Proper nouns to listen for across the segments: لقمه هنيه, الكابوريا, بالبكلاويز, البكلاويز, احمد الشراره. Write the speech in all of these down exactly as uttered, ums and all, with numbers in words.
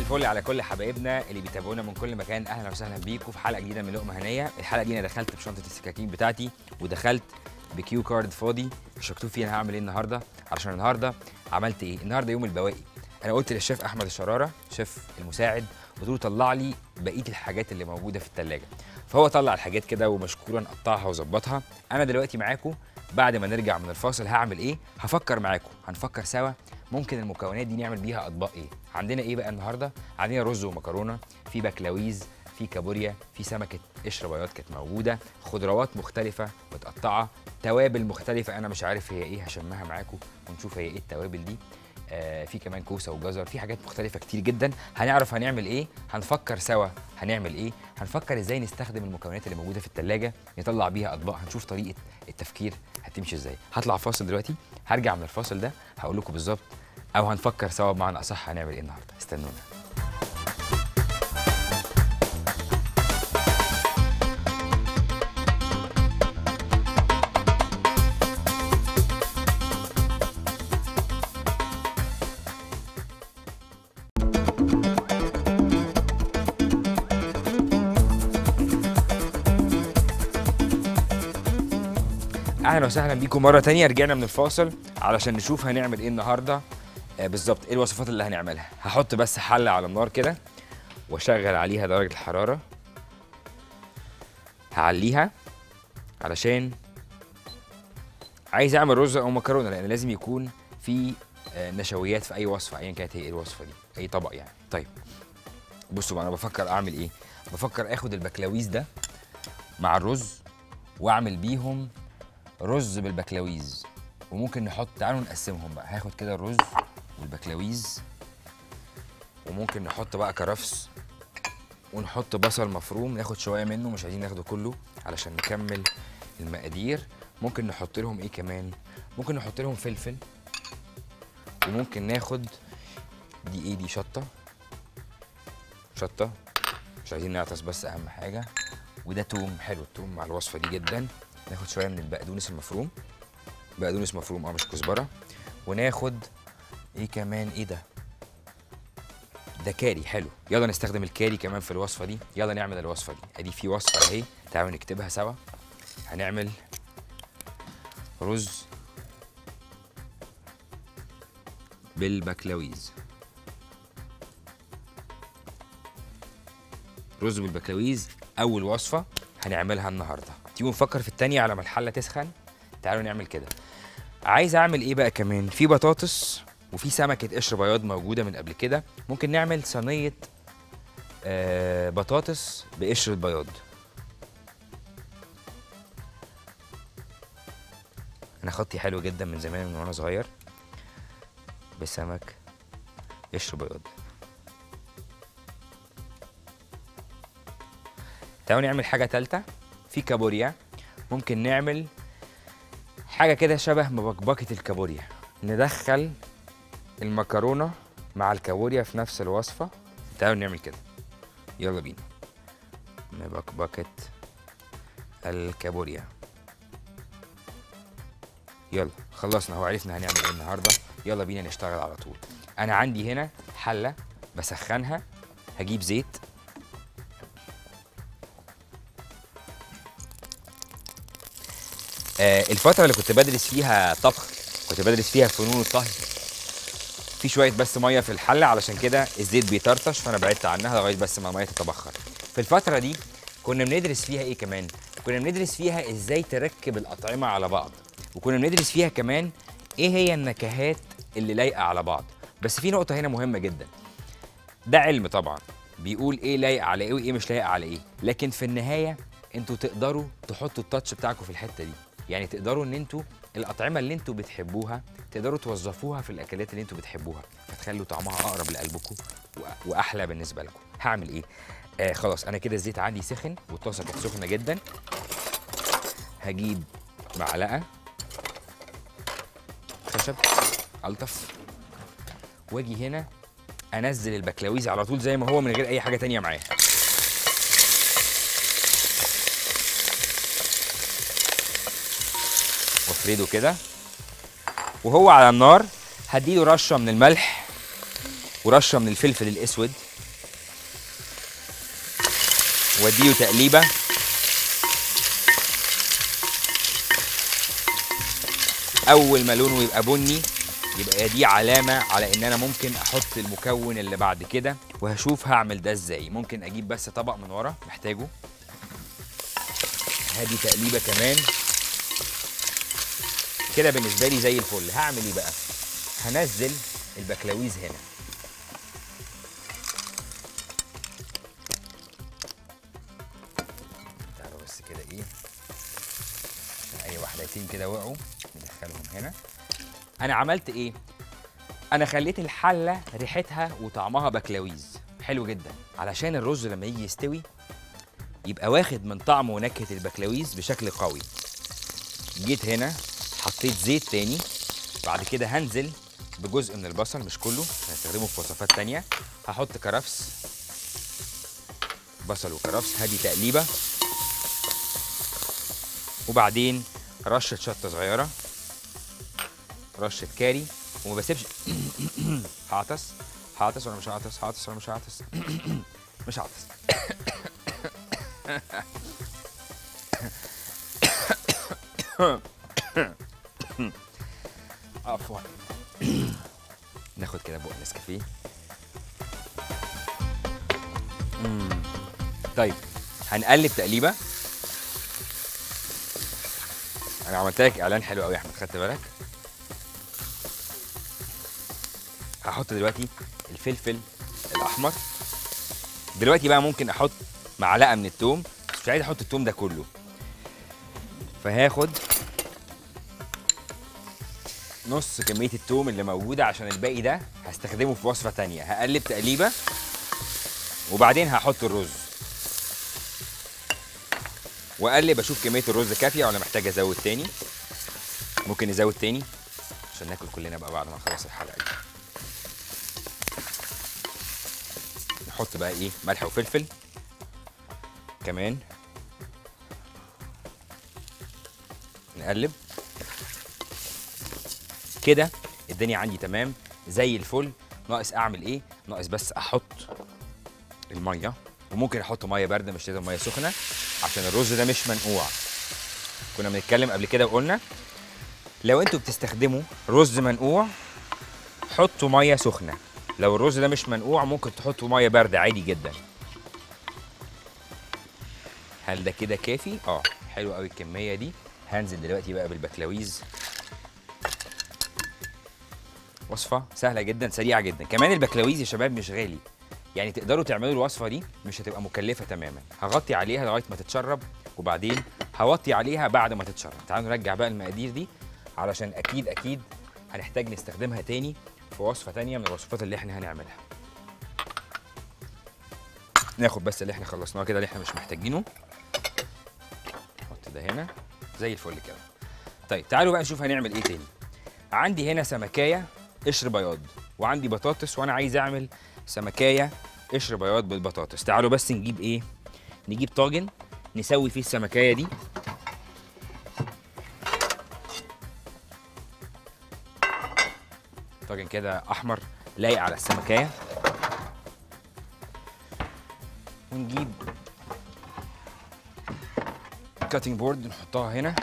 مساء الفل على كل حبايبنا اللي بيتابعونا من كل مكان، اهلا وسهلا بيكم في حلقه جديده من لقمه هنيه. الحلقه دي انا دخلت بشنطه السكاكين بتاعتي ودخلت بكيو كارد فاضي، شفتوا فيه انا هعمل ايه النهارده، علشان النهارده عملت ايه؟ النهارده يوم البواقي. انا قلت للشيف احمد الشراره شيف المساعد، قلت له طلع لي بقيه الحاجات اللي موجوده في الثلاجه، فهو طلع الحاجات كده ومشكورا قطعها وظبطها. انا دلوقتي معاكم بعد ما نرجع من الفاصل هعمل ايه؟ هفكر معاكم، هنفكر سوا ممكن المكونات دي نعمل بيها اطباق ايه؟ عندنا ايه بقى النهارده؟ عندنا رز ومكرونه، في بكلاويز، في كابوريا، في سمكه قشره بياض كانت موجوده، خضروات مختلفه متقطعه، توابل مختلفه انا مش عارف هي ايه، هشمها معاكم ونشوف هي ايه التوابل دي. آه في كمان كوسه وجزر، في حاجات مختلفه كتير جدا. هنعرف هنعمل ايه، هنفكر سوا هنعمل ايه، هنفكر ازاي نستخدم المكونات اللي موجوده في الثلاجه نطلع بيها اطباق، هنشوف طريقه التفكير هتمشي ازاي. هطلع فاصل دلوقتي، هرجع من الفاصل ده هقول لكم بالظبط، او هنفكر سوا بمعنى اصح هنعمل ايه النهارده. استنونا. اهلا وسهلا بيكم مره تانية. رجعنا من الفاصل علشان نشوف هنعمل ايه النهارده بالظبط، ايه الوصفات اللي هنعملها. هحط بس حله على النار كده واشغل عليها درجه الحراره، هعليها علشان عايز اعمل رز او مكرونه، لان لازم يكون في نشويات في اي وصفه ايا كانت هي الوصفه دي، اي طبق يعني. طيب بصوا بقى، انا بفكر اعمل ايه؟ بفكر اخد البكلاويز ده مع الرز واعمل بيهم رز بالبكلاويز، وممكن نحط، تعالوا نقسمهم بقى. هاخد كده الرز والبكلاويز، وممكن نحط بقى كرفس، ونحط بصل مفروم، ناخد شويه منه مش عايزين ناخده كله علشان نكمل المقادير. ممكن نحط لهم ايه كمان؟ ممكن نحط لهم فلفل، وممكن ناخد دي ايه دي، شطه شطه مش عايزين نعطس بس اهم حاجه، وده توم حلو، التوم مع الوصفه دي جدا. ناخد شويه من البقدونس المفروم، بقدونس مفروم اه مش كزبره، وناخد ايه كمان، ايه ده، ده كاري حلو، يلا نستخدم الكاري كمان في الوصفه دي. يلا نعمل الوصفه دي، ادي في وصفه اهي، تعالوا نكتبها سوا. هنعمل رز بالبكلاويز، رز بالبكلاويز اول وصفه هنعملها النهارده. تيجوا نفكر في الثانيه على ما الحله تسخن. تعالوا نعمل كده. عايز اعمل ايه بقى كمان؟ في بطاطس وفي سمكه قشر بياض موجوده من قبل كده، ممكن نعمل صينيه آه بطاطس بقشر البياض. انا خطي حلو جدا من زمان من وانا صغير، بسمك قشر بياض. تعالوا نعمل حاجه ثالثه في كابوريا، ممكن نعمل حاجه كده شبه مبكبكه الكابوريا، ندخل المكرونه مع الكابوريا في نفس الوصفه. تعالوا نعمل كده، يلا بينا. مبكبكه الكابوريا، يلا خلصنا، هو عرفنا هنعمل ايه النهارده. يلا بينا نشتغل على طول. انا عندي هنا حله بسخنها، هجيب زيت الفترة اللي كنت بدرس فيها طبخ، كنت بدرس فيها فنون الطهي، في شوية بس مية في الحلة علشان كده الزيت بيطرطش، فأنا بعدت عنها لغاية بس ما المية تتبخر. في الفترة دي كنا بندرس فيها إيه كمان؟ كنا بندرس فيها إزاي تركب الأطعمة على بعض، وكنا بندرس فيها كمان إيه هي النكهات اللي لايقة على بعض. بس في نقطة هنا مهمة جدا، ده علم طبعا بيقول إيه لايق على إيه وإيه مش لايق على إيه، لكن في النهاية أنتوا تقدروا تحطوا التاتش بتاعكم في الحتة دي، يعني تقدروا ان انتوا الاطعمه اللي انتوا بتحبوها تقدروا توظفوها في الاكلات اللي انتوا بتحبوها، فتخلوا طعمها اقرب لقلبكم واحلى بالنسبه لكم. هعمل ايه؟ آه خلاص انا كده الزيت عندي سخن والطاسه كانت سخنه جدا. هجيب معلقه خشب الطف، واجي هنا انزل البكلاويز على طول زي ما هو من غير اي حاجه ثانيه معاه. افرده كده وهو على النار، هديله رشه من الملح ورشه من الفلفل الاسود واديه تقليبه. اول ما لونه يبقى بني يبقى دي علامه على ان انا ممكن احط المكون اللي بعد كده، وهشوف هعمل ده ازاي. ممكن اجيب بس طبق من ورا محتاجه، هادي تقليبه كمان كده. بالنسبه لي زي الفل. هعمل ايه بقى؟ هنزل البكلاويز هنا. تعالوا بس كده ايه، اي واحدتين كده وقعوا ندخلهم هنا. انا عملت ايه؟ انا خليت الحله ريحتها وطعمها بكلاويز حلو جدا، علشان الرز لما يجي يستوي يبقى واخد من طعمه ونكهه البكلاويز بشكل قوي. جيت هنا حطيت زيت تاني، بعد كده هنزل بجزء من البصل مش كله، هستخدمه في وصفات تانية. هحط كرفس، بصل وكرفس، هادي تقليبه، وبعدين رشه شطه صغيره، رشه كاري، وما بسيبش هعطس هعطس ولا مش هعطس هعطس ولا مش هعطس مش هعطس عفوا. ناخد كده بق نسكافيه. طيب هنقلب تقليبه. انا عملت لك اعلان حلو قوي يا احمد، خدت بالك؟ هحط دلوقتي الفلفل الاحمر. دلوقتي بقى ممكن احط معلقه من الثوم، بس مش عايز احط الثوم ده كله، فهاخد نص كميه الثوم اللي موجوده، عشان الباقي ده هستخدمه في وصفه ثانيه. هقلب تقليبه وبعدين هحط الرز، واقلب اشوف كميه الرز كافيه ولا محتاج ازود تاني. ممكن نزود تاني عشان ناكل كلنا بقى بعد ما نخلص الحلقه دي. نحط بقى ايه، ملح وفلفل كمان، نقلب كده. الدنيا عندي تمام زي الفل. ناقص اعمل ايه؟ ناقص بس احط الميه، وممكن احط ميه بارده مش لازم ميه سخنه، عشان الرز ده مش منقوع. كنا بنتكلم قبل كده وقلنا لو انتوا بتستخدموا رز منقوع حطوا ميه سخنه، لو الرز ده مش منقوع ممكن تحطوا ميه بارده عادي جدا. هل ده كده كافي؟ اه حلو قوي الكميه دي. هنزل دلوقتي بقى بالبكلاويز. وصفه سهله جدا سريعه جدا. كمان البكلاويز يا شباب مش غالي، يعني تقدروا تعملوا الوصفه دي، مش هتبقى مكلفه تماما. هغطي عليها لغايه ما تتشرب، وبعدين هوطي عليها بعد ما تتشرب. تعالوا نرجع بقى المقادير دي، علشان اكيد اكيد هنحتاج نستخدمها تاني في وصفه تانيه من الوصفات اللي احنا هنعملها. ناخد بس اللي احنا خلصناه كده، اللي احنا مش محتاجينه نحط ده هنا زي الفل كده. طيب تعالوا بقى نشوف هنعمل ايه تاني. عندي هنا سمكايه قشر بياض، وعندي بطاطس، وانا عايز اعمل سمكايه قشر بياض بالبطاطس. تعالوا بس نجيب ايه، نجيب طاجن نسوي فيه السمكايه دي. طاجن كده احمر لايق على السمكايه. ونجيب كاتنج بورد نحطها هنا،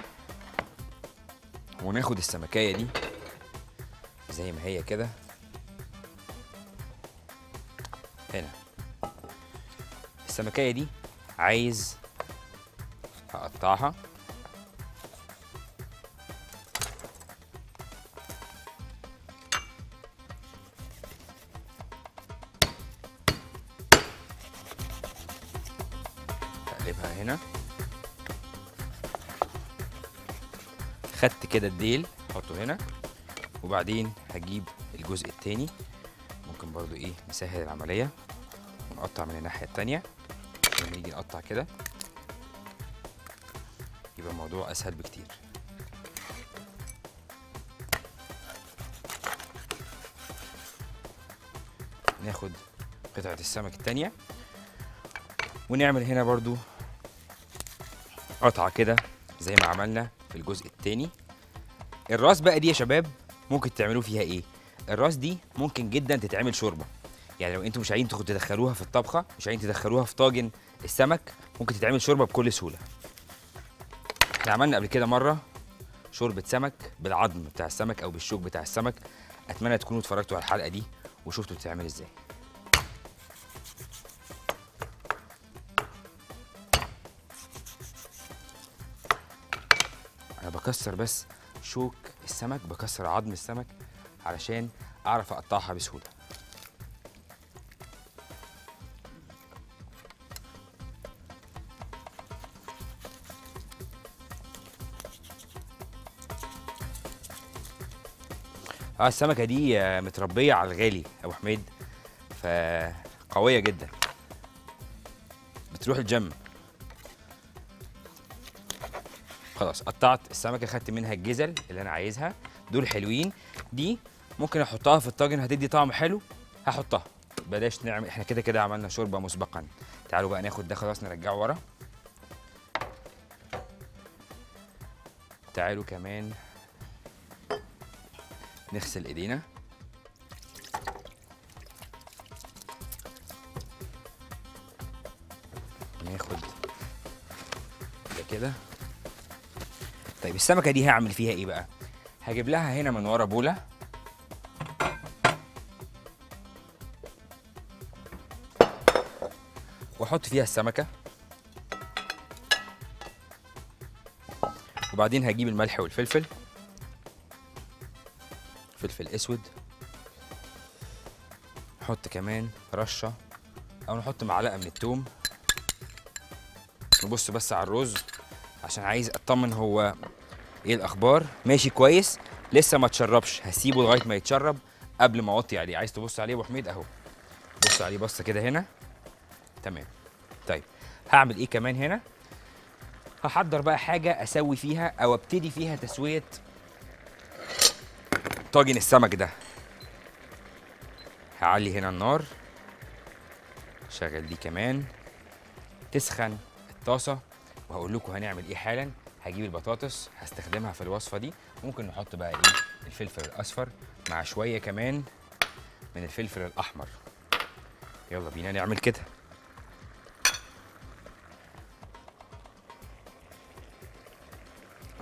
وناخد السمكايه دي زي ما هي كده هنا. السمكايه دي عايز اقطعها اقلبها هنا. خدت كده الديل احطه هنا، وبعدين هجيب الجزء التاني. ممكن برضو ايه نسهل العمليه ونقطع من الناحيه التانيه. لما نيجي نقطع كده يبقى الموضوع اسهل بكتير. ناخد قطعه السمك التانيه ونعمل هنا برضو قطعه كده زي ما عملنا في الجزء التاني. الراس بقى دي يا شباب ممكن تعملوا فيها ايه؟ الراس دي ممكن جدا تتعمل شوربه. يعني لو انتوا مش عايزين تدخلوها في الطبخه، مش عايزين تدخلوها في طاجن السمك، ممكن تتعمل شوربه بكل سهوله. احنا عملنا قبل كده مره شوربه سمك بالعظم بتاع السمك او بالشوك بتاع السمك. اتمنى تكونوا اتفرجتوا على الحلقه دي وشفتوا بتتعمل ازاي. انا بكسر بس شوك السمك، بكسر عظم السمك علشان اعرف اقطعها بسهوله. اه السمكه دي متربيه على الغالي ابو حميد، فقويه جدا، بتروح الجيم. خلاص قطعت السمكه، خدت منها الجزل اللي انا عايزها، دول حلوين. دي ممكن احطها في الطاجن، هتدي طعم حلو، هحطها. بلاش نعمل، احنا كده كده عملنا شوربه مسبقا. تعالوا بقى ناخد ده، خلاص نرجعه ورا. تعالوا كمان نغسل ايدينا. ناخد ده كده. طيب السمكه دي هعمل فيها ايه بقى؟ هجيب لها هنا من ورا بوله، واحط فيها السمكه، وبعدين هجيب الملح والفلفل، فلفل اسود، نحط كمان رشه او نحط معلقه من الثوم. نبص بس على الرز عشان عايز اطمن هو ايه الاخبار، ماشي كويس لسه ما تشربش، هسيبه لغايه ما يتشرب قبل ما اوطي عليه. عايز تبص عليه يا ابو حميد اهو، بص عليه بصه كده هنا، تمام. طيب هعمل ايه كمان هنا؟ هحضر بقى حاجه اسوي فيها او ابتدي فيها تسويه طاجن السمك ده. هعلي هنا النار، شغل دي كمان، تسخن الطاسه، وهقول لكم هنعمل ايه حالا. هجيب البطاطس هستخدمها في الوصفه دي، ممكن نحط بقى ايه الفلفل الاصفر مع شويه كمان من الفلفل الاحمر. يلا بينا نعمل كده.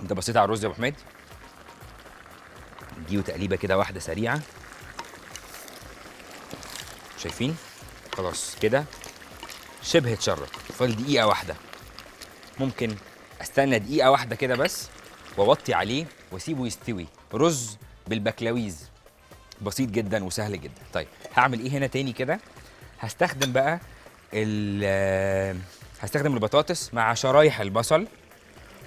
انت بصيت على الرز يا ابو حميد؟ دي وتقليبه كده واحده سريعه، شايفين؟ خلاص كده شبه اتشرب، فاضل دقيقه واحده. ممكن استنى دقيقه واحده كده بس واوطي عليه واسيبه يستوي. رز بالبكلاويز، بسيط جدا وسهل جدا. طيب هعمل ايه هنا تاني كده؟ هستخدم بقى ال هستخدم البطاطس مع شرايح البصل،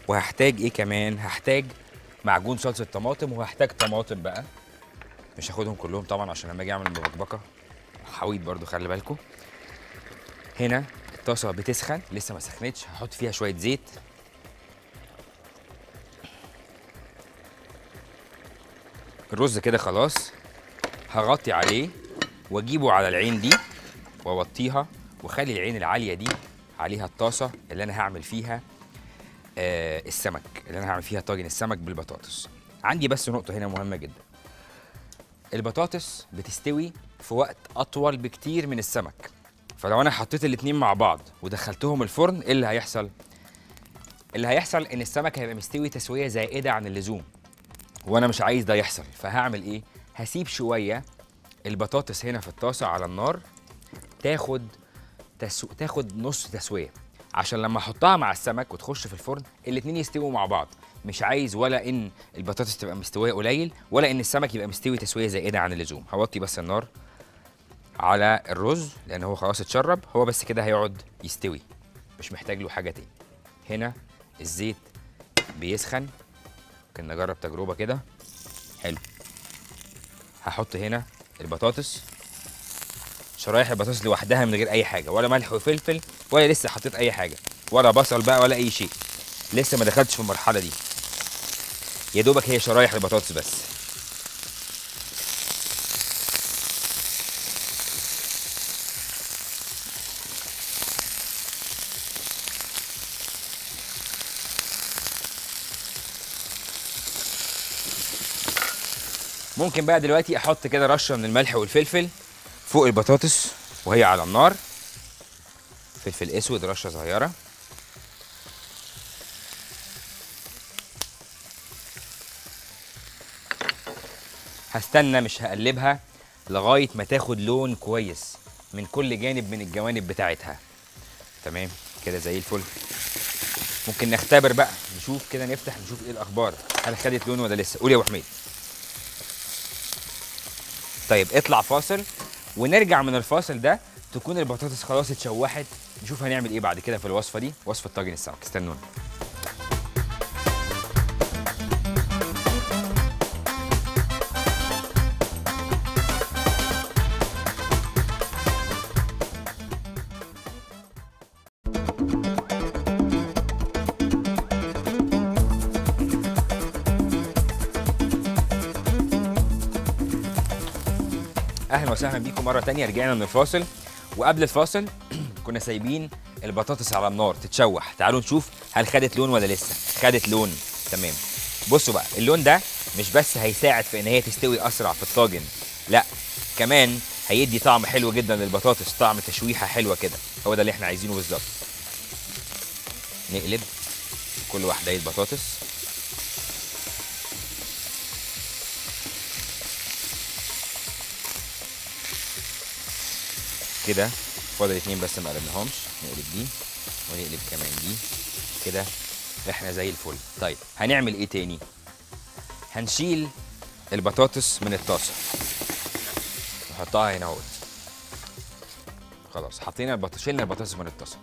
وهحتاج ايه كمان؟ هحتاج معجون صلصه طماطم، وهحتاج طماطم بقى، مش هاخدهم كلهم طبعا عشان لما اجي اعمل مبكبكه حويط برضو، خلي بالكم. هنا الطاسه بتسخن، لسه ما سخنتش، هحط فيها شويه زيت. الرز كده خلاص، هغطي عليه واجيبه على العين دي واوطيها، واخلي العين العاليه دي عليها الطاسه اللي انا هعمل فيها آه السمك، اللي انا هعمل فيها طاجن السمك بالبطاطس. عندي بس نقطه هنا مهمه جدا، البطاطس بتستوي في وقت اطول بكتير من السمك، فلو انا حطيت الاتنين مع بعض ودخلتهم الفرن، ايه اللي هيحصل؟ اللي هيحصل ان السمك هيبقى مستوي تسويه زائده عن اللزوم، وانا مش عايز ده يحصل. فهعمل ايه؟ هسيب شويه البطاطس هنا في الطاسه على النار تاخد تسو... تاخد نص تسويه، عشان لما احطها مع السمك وتخش في الفرن الاتنين يستووا مع بعض. مش عايز ولا ان البطاطس تبقى مستويه قليل، ولا ان السمك يبقى مستوي تسويه زائده عن اللزوم. هوطي بس النار على الرز لان هو خلاص اتشرب، هو بس كده هيقعد يستوي، مش محتاج له حاجه تاني. هنا الزيت بيسخن، ممكن نجرب تجربه كده، حلو. هحط هنا البطاطس، شرايح البطاطس لوحدها من غير اي حاجه، ولا ملح وفلفل، ولا لسه حطيت اي حاجه، ولا بصل بقى، ولا اي شيء، لسه ما دخلتش في المرحله دي، يا دوبك هي شرايح البطاطس بس. ممكن بقى دلوقتي احط كده رشه من الملح والفلفل فوق البطاطس وهي على النار، فلفل اسود رشه صغيره، هستنى مش هقلبها لغايه ما تاخد لون كويس من كل جانب من الجوانب بتاعتها. تمام كده زي الفل. ممكن نختبر بقى، نشوف كده، نفتح نشوف ايه الاخبار، هل خدت لون ولا لسه؟ قول يا ابو حميد. طيب اطلع فاصل ونرجع من الفاصل ده تكون البطاطس خلاص اتشوحت، نشوف هنعمل ايه بعد كده في الوصفه دي، وصفه طاجن السمك. استنونا. اهلا وسهلا بيكم مره تانية. رجعنا من الفاصل، وقبل الفاصل كنا سايبين البطاطس على النار تتشوح. تعالوا نشوف هل خدت لون ولا لسه. خدت لون، تمام. بصوا بقى، اللون ده مش بس هيساعد في ان هي تستوي اسرع في الطاجن، لا كمان هيدي طعم حلو جدا للبطاطس، طعم تشويحه حلوه كده، هو ده اللي احنا عايزينه بالظبط. نقلب كل واحده البطاطس. كده فاضل اتنين بس ما قلبناهمش، نقلب دي ونقلب كمان دي. كده احنا زي الفل. طيب هنعمل ايه تاني؟ هنشيل البطاطس من الطاسه نحطها هنا اهوت. خلاص حطينا البطاطس، شيلنا البطاطس من الطاسه.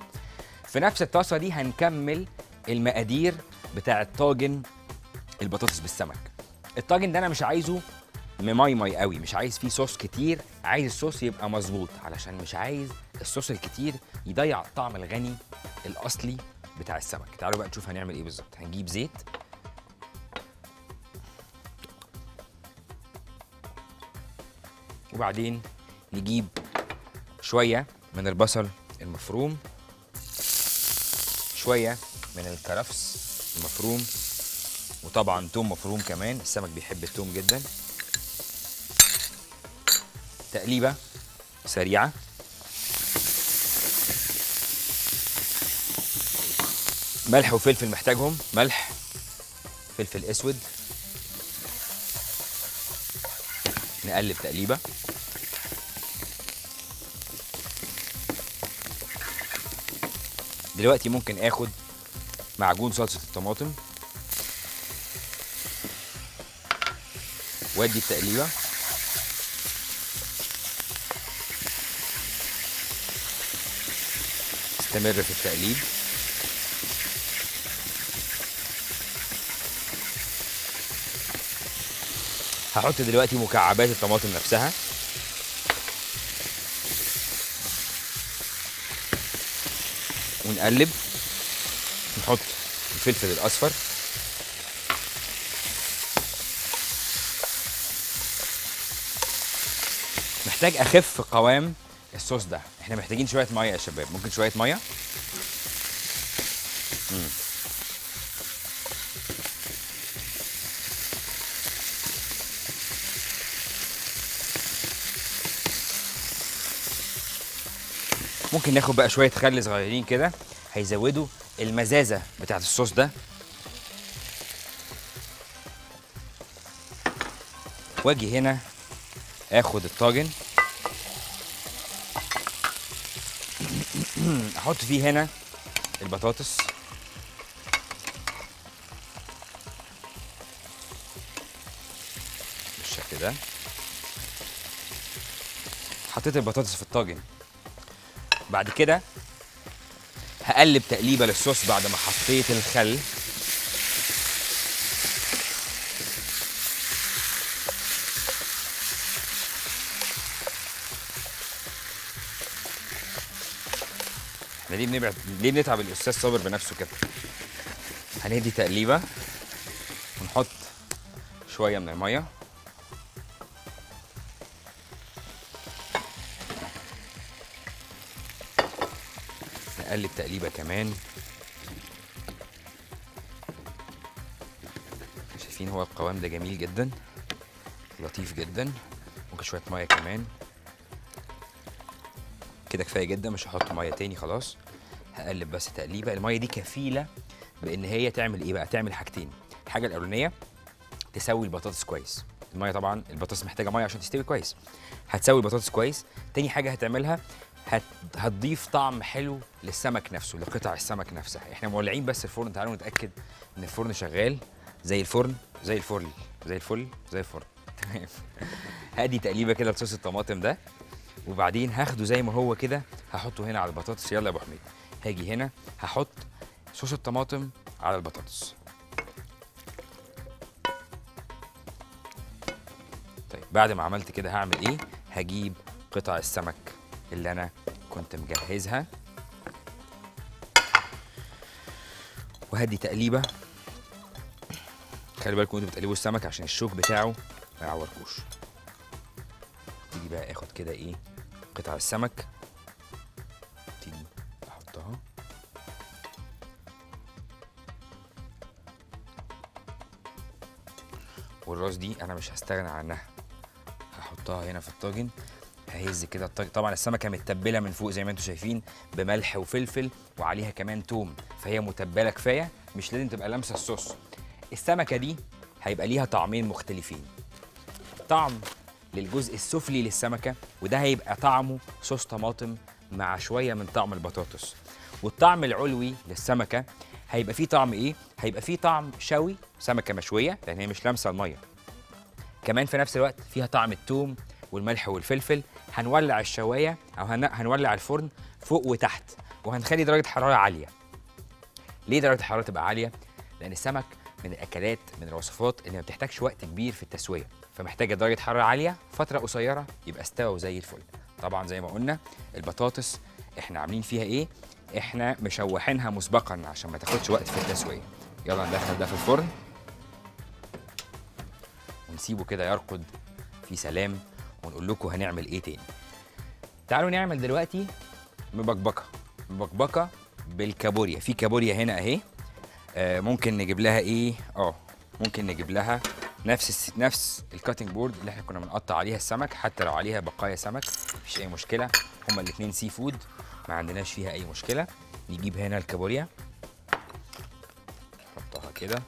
في نفس الطاسه دي هنكمل المقادير بتاعه طاجن البطاطس بالسمك. الطاجن ده انا مش عايزه ماي ماي قوي، مش عايز فيه صوص كتير، عايز الصوص يبقى مظبوط، علشان مش عايز الصوص الكتير يضيع الطعم الغني الاصلي بتاع السمك. تعالوا بقى نشوف هنعمل ايه بالظبط. هنجيب زيت وبعدين نجيب شويه من البصل المفروم، شويه من الكرفس المفروم، وطبعا توم مفروم كمان، السمك بيحب التوم جدا. تقليبه سريعه. ملح وفلفل محتاجهم، ملح، فلفل اسود. نقلب تقليبه. دلوقتي ممكن اخد معجون صلصه الطماطم وادي التقليبه. استمر في التقليب. هحط دلوقتي مكعبات الطماطم نفسها. ونقلب. نحط الفلفل الأصفر. محتاج أخف قوام الصوص ده، احنا محتاجين شويه ميه يا شباب. ممكن شويه ميه. امم ممكن ناخد بقى شويه خل صغيرين كده، هيزودوا المزازه بتاعت الصوص ده. واجي هنا اخد الطاجن احط فيه هنا البطاطس. بالشكل ده. حطيت البطاطس في الطاجن. بعد كده هقلب تقليبه للصوص بعد ما حطيت الخل. ليه بنبعد ليه بنتعب الاستاذ صابر بنفسه كده؟ هندي تقليبه ونحط شويه من الميه. نقلب تقليبه كمان. شايفين هو القوام ده جميل جدا، لطيف جدا. ممكن شويه ميه كمان. كده كفايه جدا، مش هحط ميه تاني خلاص. هقلب بس تقليبه، الميه دي كفيله بان هي تعمل ايه بقى؟ تعمل حاجتين. الحاجه الاولانيه تسوي البطاطس كويس، الميه طبعا البطاطس محتاجه ميه عشان تستوي كويس، هتسوي البطاطس كويس. تاني حاجه هتعملها هت... هتضيف طعم حلو للسمك نفسه، لقطع السمك نفسها. احنا مولعين بس الفرن، تعالوا نتاكد ان الفرن شغال زي الفرن زي الفل زي الفل زي الفرن تمام. هادي تقليبه كده لصوص الطماطم ده، وبعدين هاخده زي ما هو كده هحطه هنا على البطاطس. يلا يا ابو حميد، هاجي هنا هحط صوص الطماطم على البطاطس. طيب بعد ما عملت كده هعمل ايه؟ هجيب قطع السمك اللي انا كنت مجهزها وهدي تقليبه. خلي بالكم انتوا بتقلبوا السمك عشان الشوك بتاعه ما يعوركوش. تيجي بقى اخد كده ايه قطع السمك، تيجي احطها والراس دي انا مش هستغنى عنها، هحطها هنا في الطاجن. ههز كده الطاجن، طبعا السمكه متبله من فوق زي ما انتوا شايفين بملح وفلفل وعليها كمان توم، فهي متبله كفايه، مش لازم تبقى لامسه الصوص. السمكه دي هيبقى ليها طعمين مختلفين، طعم للجزء السفلي للسمكه وده هيبقى طعمه صوص طماطم مع شويه من طعم البطاطس، والطعم العلوي للسمكه هيبقى فيه طعم ايه؟ هيبقى فيه طعم شوي سمكه مشويه لان هي مش لامسه الميه، كمان في نفس الوقت فيها طعم التوم والملح والفلفل. هنولع الشوايه او هنولع الفرن فوق وتحت، وهنخلي درجه حراره عاليه. ليه درجه الحراره تبقى عاليه؟ لان السمك من الاكلات من الوصفات اللي ما بتحتاجش وقت كبير في التسويه، فمحتاجه درجه حراره عاليه فتره قصيره يبقى استوى وزي الفل. طبعا زي ما قلنا البطاطس احنا عاملين فيها ايه؟ احنا مشوحينها مسبقا عشان ما تاخدش وقت في التسويه. يلا ندخل ده في الفرن ونسيبه كده يرقد في سلام، ونقول لكم هنعمل ايه تاني. تعالوا نعمل دلوقتي مبكبكه، مبكبكه بالكابوريا. في كابوريا هنا اهي، آه ممكن نجيب لها ايه؟ اه ممكن نجيب لها نفس نفس الكاتنج بورد اللي احنا كنا بنقطع عليها السمك، حتى لو عليها بقايا سمك مفيش اي مشكله، هما الاثنين سي فود ما عندناش فيها اي مشكله. نجيب هنا الكابوريا نحطها كده،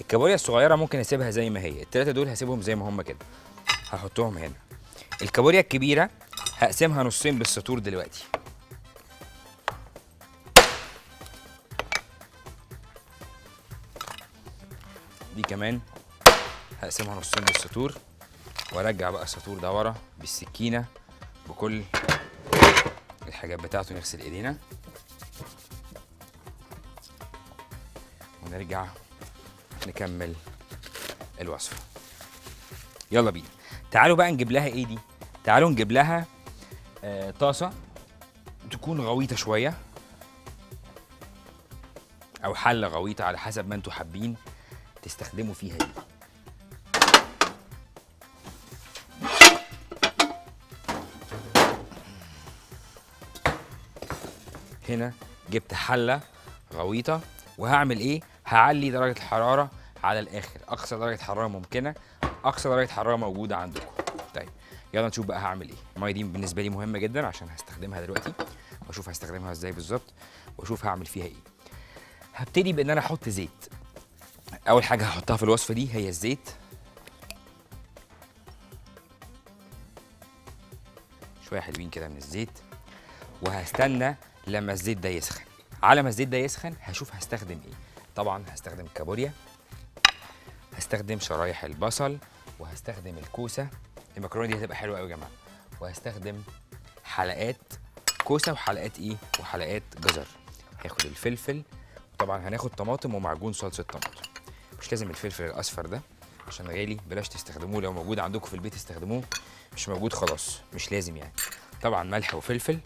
الكابوريا الصغيره ممكن اسيبها زي ما هي، الثلاثه دول هسيبهم زي ما هم كده هحطهم هنا. الكابوريا الكبيره هقسمها نصين بالسطور دلوقتي، دي كمان هقسمها نصين بالسطور، وارجع بقى السطور ده ورا بالسكينه بكل الحاجات بتاعته. نغسل ايدينا ونرجع نكمل الوصفه. يلا بينا. تعالوا بقى نجيب لها ايه دي؟ تعالوا نجيب لها آه طاسه تكون غويطه شويه او حله غويطه على حسب ما انتوا حابين تستخدموا فيها دي. هنا جبت حله غويطه، وهعمل ايه؟ هعلي درجه الحراره على الاخر، اقصى درجه حراره ممكنه، اقصى درجه حراره موجوده عندكم. طيب يلا نشوف بقى هعمل ايه. الميه دي بالنسبه لي مهمه جدا عشان هستخدمها دلوقتي، واشوف هستخدمها ازاي بالظبط واشوف هعمل فيها ايه. هبتدي بان انا احط زيت. اول حاجه هحطها في الوصفه دي هي الزيت، شويه حلوين كده من الزيت، وهستنى لما الزيت ده يسخن. على ما الزيت ده يسخن هشوف هستخدم ايه. طبعا هستخدم الكابوريا، هستخدم شرايح البصل، وهستخدم الكوسه. المكرونه دي هتبقى حلوه قوي يا جماعه. وهستخدم حلقات كوسه وحلقات ايه وحلقات جزر. هاخد الفلفل، وطبعا هناخد طماطم ومعجون صلصه طماطم. مش لازم الفلفل الاصفر ده عشان غالي، بلاش تستخدموه، لو موجود عندكم في البيت استخدموه، مش موجود خلاص مش لازم يعني. طبعا ملح وفلفل.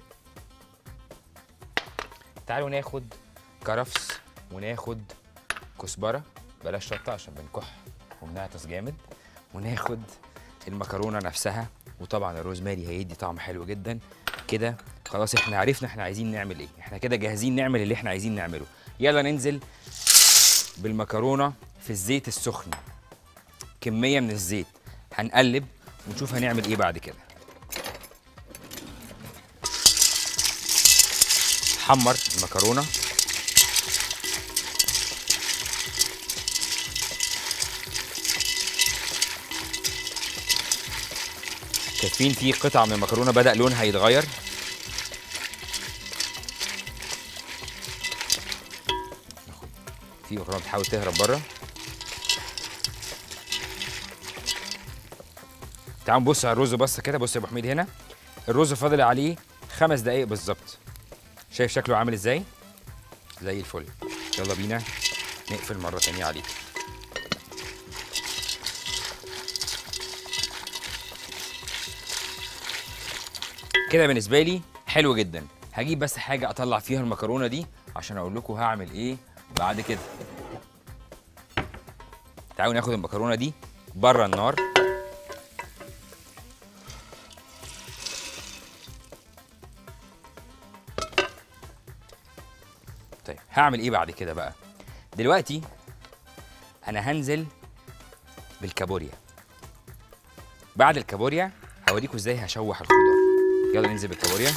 تعالوا ناخد كرفس وناخد كزبره، بلاش شطه عشان بنكح وبنعطس جامد، وناخد المكرونه نفسها، وطبعا الروزماري هيدي طعم حلو جدا. كده خلاص احنا عرفنا احنا عايزين نعمل ايه، احنا كده جاهزين نعمل اللي احنا عايزين نعمله. يلا ننزل بالمكرونه في الزيت السخن. كميه من الزيت. هنقلب ونشوف هنعمل ايه بعد كده. حمر المكرونه. شايفين في قطعه من المكرونه بدأ لونها يتغير. في مكرونه بتحاول تهرب بره. تعالوا نبص على الرز بصه كده. بص يا ابو حميد، هنا الرز فاضل عليه خمس دقائق بالظبط. شايف شكله عامل ازاي؟ زي الفل. يلا بينا نقفل مره ثانيه عليه. كده بالنسبه لي حلو جدا. هجيب بس حاجه اطلع فيها المكرونه دي عشان اقول لكم هعمل ايه بعد كده. تعالوا ناخد المكرونه دي بره النار. طيب هعمل ايه بعد كده بقى؟ دلوقتي انا هنزل بالكابوريا. بعد الكابوريا هوريكم ازاي هشوح الخضار. يلا ننزل بالكابوريا.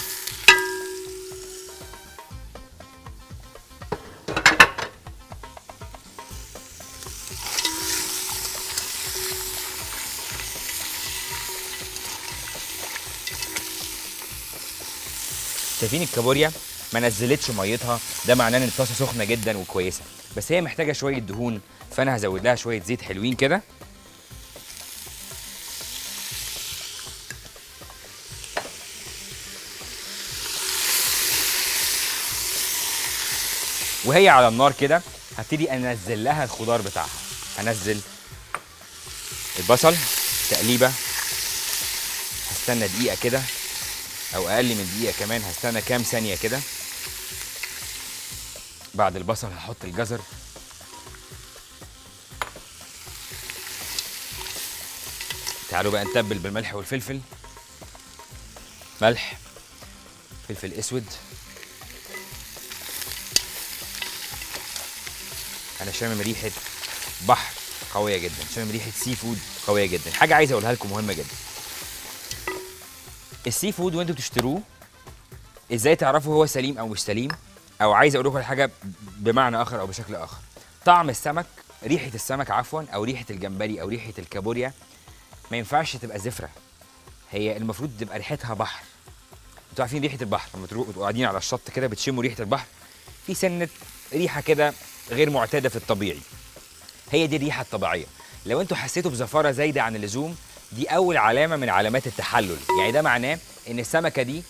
شايفين الكابوريا ما نزلتش ميتها، ده معناه ان الطاسه سخنه جدا وكويسه، بس هي محتاجه شويه دهون، فانا هزود لها شويه زيت حلوين كده. وهي على النار كده هبتدي انزل لها الخضار بتاعها. هنزل البصل تقليبه، هستنى دقيقه كده او اقل من دقيقه كمان، هستنى كام ثانيه كده. بعد البصل هحط الجزر. تعالوا بقى نتبل بالملح والفلفل. ملح، فلفل اسود. انا شامم ريحه بحر قويه جدا، شامم ريحه سي فود قويه جدا. حاجه عايز اقولها لكم مهمه جدا. السي فود وانتوا بتشتروه ازاي تعرفوا هو سليم او مش سليم؟ او عايز اقول لكم الحاجه بمعنى اخر او بشكل اخر. طعم السمك، ريحه السمك عفوا، او ريحه الجمبري او ريحه الكابوريا ما ينفعش تبقى زفره. هي المفروض تبقى ريحتها بحر. انتوا عارفين ريحه البحر لما تبقوا قاعدين على الشط كده بتشموا ريحه البحر، في سنه ريحه كده غير معتاده في الطبيعي. هي دي الريحه الطبيعيه. لو انتوا حسيتوا بزفاره زايده عن اللزوم، دي اول علامه من علامات التحلل. يعني ده معناه ان السمكه دي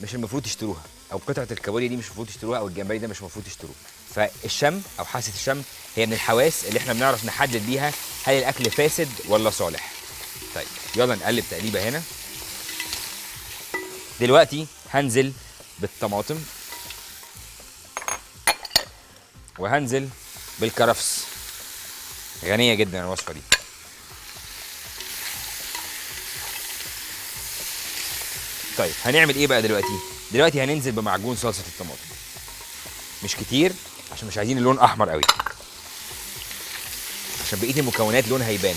مش المفروض تشتروها، او قطعه الكابوريا دي مش المفروض تشتروها، او الجمبري ده مش المفروض تشتروه. فالشم او حاسه الشم هي من الحواس اللي احنا بنعرف نحدد بيها هل الاكل فاسد ولا صالح. طيب يلا نقلب تقليبه هنا. دلوقتي هنزل بالطماطم وهنزل بالكرفس. غنيه جدا الوصفه دي. طيب هنعمل ايه بقى دلوقتي؟ دلوقتي هننزل بمعجون صلصه الطماطم. مش كتير عشان مش عايزين اللون احمر قوي، عشان بقيه المكونات لونها يبان.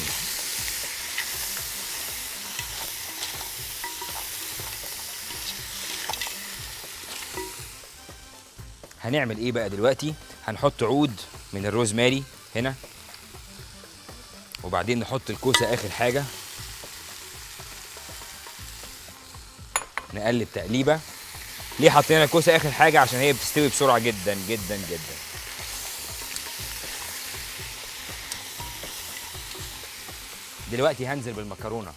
هنعمل ايه بقى دلوقتي؟ هنحط عود من الروزماري هنا، وبعدين نحط الكوسه اخر حاجه. نقلب تقليبه. ليه حطينا الكوسه اخر حاجه؟ عشان هي بتستوي بسرعه جدا جدا جدا. دلوقتي هنزل بالمكرونه.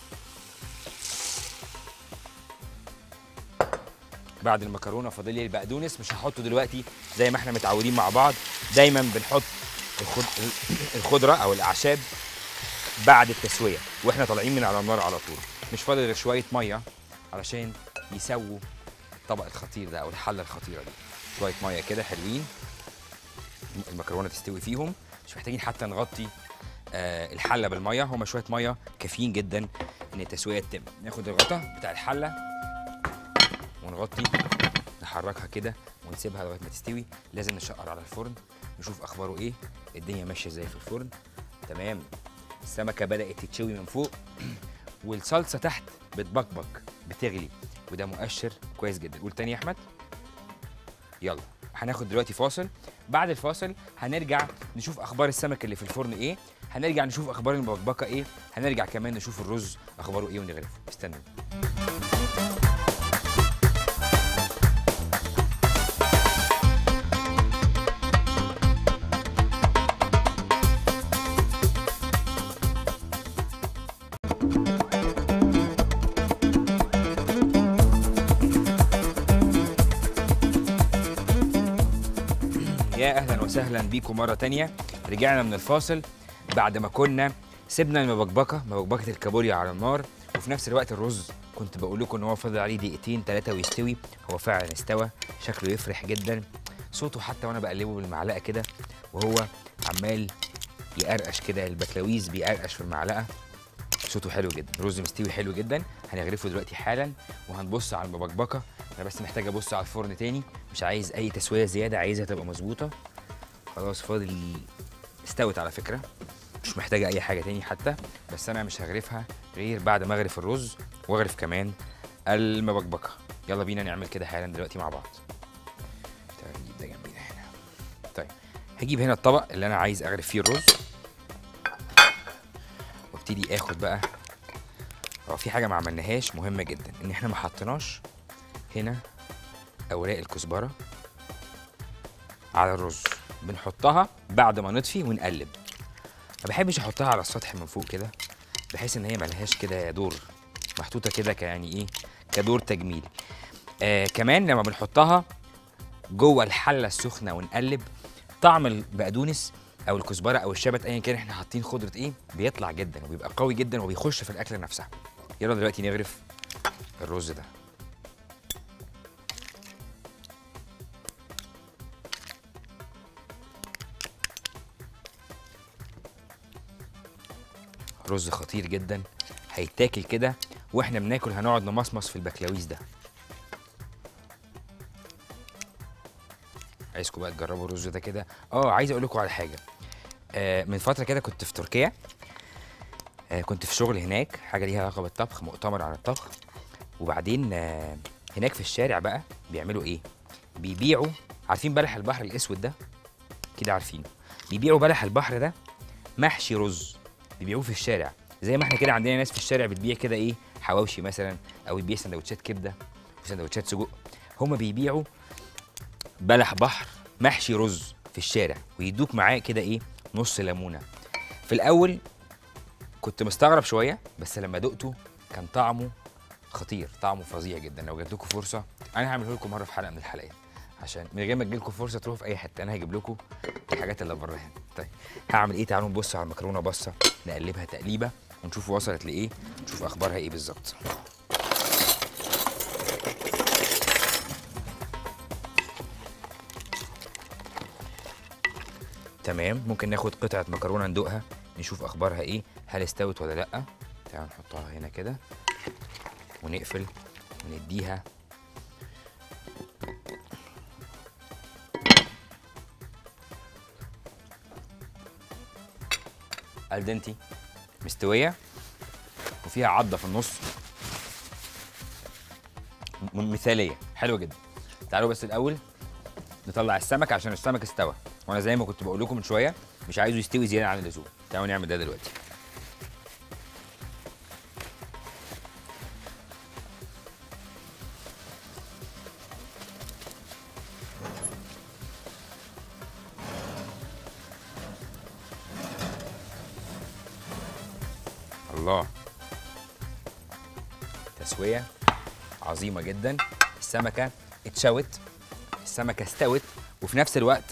بعد المكرونه فاضل لي البقدونس، مش هحطه دلوقتي زي ما احنا متعودين مع بعض. دايما بنحط الخضره او الاعشاب بعد التسويه واحنا طالعين من على النار على طول. مش فاضل غير شويه ميه علشان يسووا الطبق الخطير ده او الحله الخطيره دي. شويه ميه كده حلوين المكرونه تستوي فيهم. مش محتاجين حتى نغطي آه الحله بالميه، هما شويه ميه كافيين جدا ان التسويه تتم. ناخد الغطا بتاع الحله ونغطي، نحركها كده ونسيبها لغايه ما تستوي. لازم نشقر على الفرن نشوف اخباره ايه. الدنيا ماشيه ازاي في الفرن؟ تمام. السمكه بدات تتشوي من فوق والصلصه تحت بتبقبق بتغلي، وده مؤشر كويس جدا. قول تاني يا احمد. يلا هناخد دلوقتي فاصل، بعد الفاصل هنرجع نشوف اخبار السمك اللي في الفرن ايه، هنرجع نشوف اخبار المبكبكه ايه، هنرجع كمان نشوف الرز اخباره ايه ونغلفه. استنوا. اهلا بيكم مره تانية. رجعنا من الفاصل بعد ما كنا سيبنا المبكبكه مبكبكه الكابوريا على النار، وفي نفس الوقت الرز كنت بقول لكم ان هو فاضل عليه دقيقتين ثلاثه ويستوي. هو فعلا استوى، شكله يفرح جدا، صوته حتى وانا بقلبه بالمعلقه كده وهو عمال يقرقش كده، البكلاويز بيقرقش في المعلقه، صوته حلو جدا، الرز مستوي حلو جدا. هنغرفه دلوقتي حالا وهنبص على المبكبكه. انا بس محتاج ابص على الفرن تاني، مش عايز اي تسويه زياده، عايزها تبقى مظبوطه. خلاص فاضل، استوت على فكره، مش محتاجه اي حاجه تاني حتى، بس انا مش هغرفها غير بعد ما اغرف الرز واغرف كمان المبكبكه. يلا بينا نعمل كده حالا دلوقتي مع بعض. طيب ده جنبينا هنا. طيب هجيب هنا الطبق اللي انا عايز اغرف فيه الرز وابتدي اخد بقى. اه في حاجه ما عملناهاش مهمه جدا، ان احنا ما حطيناش هنا اوراق الكزبره على الرز، بنحطها بعد ما نطفي ونقلب. ما بحبش احطها على السطح من فوق كده، بحيث ان هي ملهاش كده دور، محطوطه كده كيعني ايه كدور تجميل. آه كمان لما بنحطها جوه الحله السخنه ونقلب، طعم البقدونس او الكزبره او الشبت ايا كان احنا حاطين خضره ايه بيطلع جدا وبيبقى قوي جدا وبيخش في الاكله نفسها. يلا دلوقتي نغرف الرز ده. رز خطير جدا، هيتاكل كده واحنا بناكل هنقعد نمصمص في البكلاويز ده. عايزكم بقى تجربوا الرز ده كده. اه عايز اقول لكم على حاجه، آه من فتره كده كنت في تركيا، آه كنت في شغل هناك، حاجه ليها علاقه بالطبخ، مؤتمر على الطبخ، وبعدين آه هناك في الشارع بقى بيعملوا ايه؟ بيبيعوا، عارفين بلح البحر الاسود ده؟ كده عارفينه، بيبيعوا بلح البحر ده محشي رز، بيبيعوه في الشارع زي ما احنا كده عندنا ناس في الشارع بتبيع كده ايه حواوشي مثلا، او بيبيع سندوتشات كبده وسندوتشات سجق. هم بيبيعوا بلح بحر محشي رز في الشارع ويدوك معاه كده ايه نص ليمونه. في الاول كنت مستغرب شويه، بس لما دقته كان طعمه خطير، طعمه فظيع جدا. لو جات لكم فرصه انا هعمله لكم مره في حلقه من الحلقات، عشان من غير ما تجيلكم فرصه تروحوا في اي حته، انا هجيب لكم الحاجات اللي بره هنا. طيب هعمل ايه؟ تعالوا نبص على المكرونه بصه، نقلبها تقليبه ونشوف وصلت لايه، نشوف اخبارها ايه بالظبط. تمام، ممكن ناخد قطعه مكرونه ندوقها نشوف اخبارها ايه، هل استوت ولا لا. تعالوا نحطها هنا كده ونقفل ونديها. الدنتي مستويه وفيها عضه في النص مثاليه حلوه جدا. تعالوا بس الاول نطلع السمك عشان السمك استوى، وانا زي ما كنت بقول لكم من شويه مش عايزه يستوي زياده عن اللزوم. تعالوا نعمل ده دلوقتي. الله، تسوية عظيمة جدا، السمكة اتشوت، السمكة استوت، وفي نفس الوقت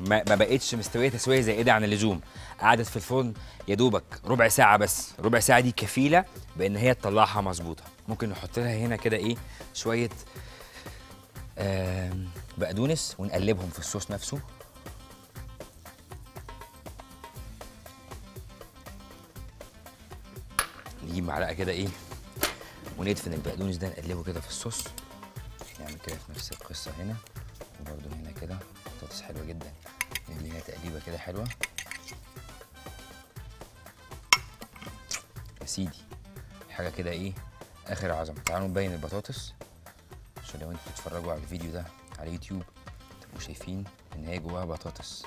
ما بقتش مستوية تسوية زائدة عن اللزوم، قعدت في الفرن يا دوبك ربع ساعة بس، ربع ساعة دي كفيلة بإن هي تطلعها مظبوطة. ممكن نحط لها هنا كده إيه شوية بقدونس ونقلبهم في الصوص نفسه. نجيب معلقه كده ايه وندفن البقدونس ده، نقلبه كده في الصوص، نعمل كده في نفس القصه هنا وبرده هنا كده. بطاطس حلوه جدا، نديها تقليبه كده حلوه. يا سيدي حاجه كده ايه اخر عظمه. تعالوا نبين البطاطس عشان لو انتوا بتتفرجوا على الفيديو ده على يوتيوب تبقوا شايفين ان هي جواها بطاطس.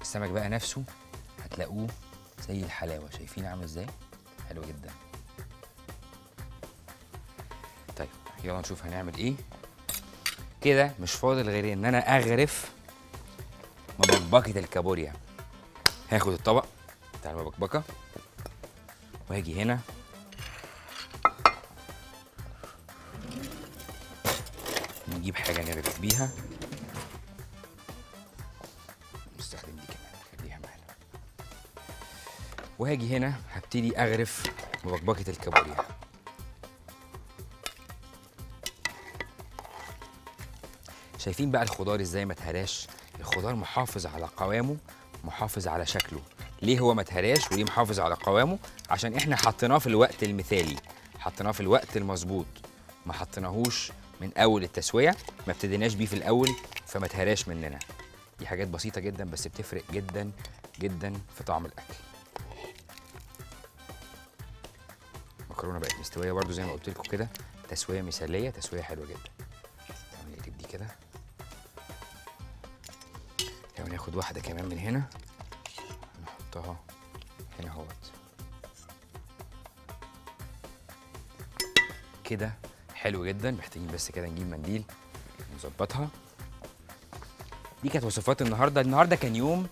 السمك بقى نفسه هتلاقوه زي الحلاوه، شايفين عامل ازاي؟ حلو جدا. طيب يلا نشوف هنعمل ايه. كده مش فاضل غير ان انا اغرف مبكبكه الكابوريا. هاخد الطبق بتاع المبكبكه واجي هنا نجيب حاجه نغرف بيها. نستخدم دي كمان نخليها معانا. وهاجي هنا هبتدي اغرف مبكبكه الكابوريا. شايفين بقى الخضار ازاي ما اتهراش؟ الخضار محافظ على قوامه، محافظ على شكله. ليه هو ما اتهراش وليه محافظ على قوامه؟ عشان احنا حطيناه في الوقت المثالي، حطيناه في الوقت المظبوط، ما حطيناهوش من اول التسويه، ما ابتديناش بيه في الاول، فما اتهراش مننا. دي حاجات بسيطه جدا بس بتفرق جدا جدا في طعم الاكل. المكرونه بقت مستويه برده زي ما قلت لكم كده، تسويه مثاليه، تسويه حلوه جدا. نقلب دي كده وناخد واحده كمان من هنا نحطها هنا اهوت كده. حلو جدا. محتاجين بس كده نجيب منديل ونظبطها. دي كانت وصفات النهارده. النهارده كان يوم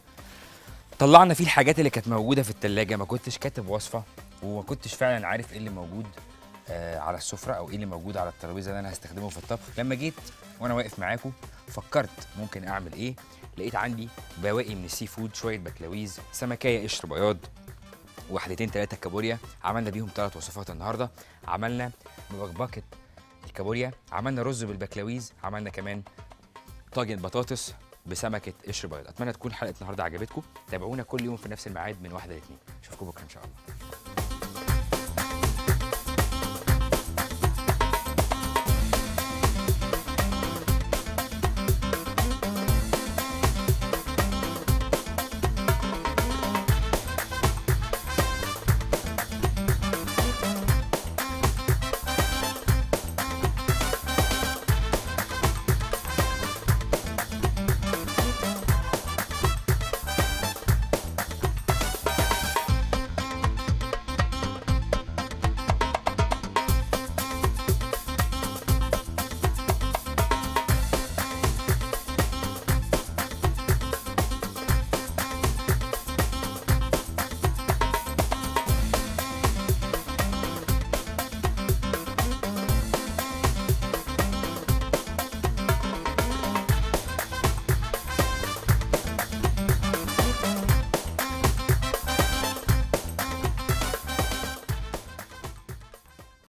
طلعنا فيه الحاجات اللي كانت موجوده في التلاجة، ما كنتش كاتب وصفه وما كنتش فعلا عارف ايه اللي موجود آه على السفره او ايه اللي موجود على الترابيزه اللي انا هستخدمه في الطبخ. لما جيت وانا واقف معاكم فكرت ممكن اعمل ايه، لقيت عندي بواقي من السي فود، شويه بكلاويز، سمكيه قشر بياض، واحدتين ثلاثه كابوريا. عملنا بيهم ثلاث وصفات النهارده. عملنا مبكبكه الكابوريا، عملنا رز بالبكلاويز، عملنا كمان طاجن بطاطس بسمكه قشر بياض. اتمنى تكون حلقه النهارده عجبتكم. تابعونا كل يوم في نفس الميعاد من واحده لاتنين. اشوفكم بكره ان شاء الله.